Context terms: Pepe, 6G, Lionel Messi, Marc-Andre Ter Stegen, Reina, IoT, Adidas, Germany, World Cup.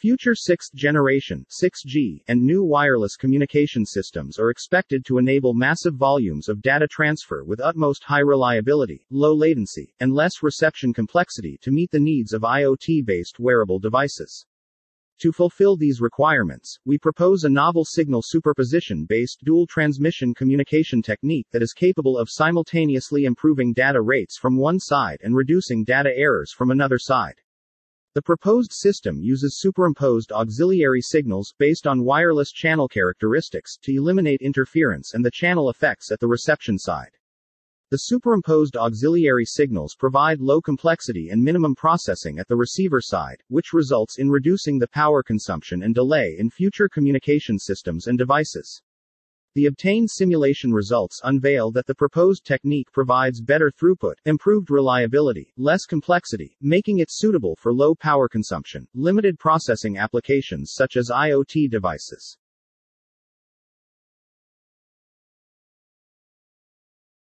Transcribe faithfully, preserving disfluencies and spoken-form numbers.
Future sixth generation six G and new wireless communication systems are expected to enable massive volumes of data transfer with utmost high reliability, low latency, and less reception complexity to meet the needs of IoT-based wearable devices. To fulfill these requirements, we propose a novel signal superposition-based dual transmission communication technique that is capable of simultaneously improving data rates from one side and reducing data errors from another side. The proposed system uses superimposed auxiliary signals based on wireless channel characteristics to eliminate interference and the channel effects at the reception side. The superimposed auxiliary signals provide low complexity and minimum processing at the receiver side, which results in reducing the power consumption and delay in future communication systems and devices. The obtained simulation results unveil that the proposed technique provides better throughput, improved reliability, less complexity, making it suitable for low power consumption, limited processing applications such as IoT devices.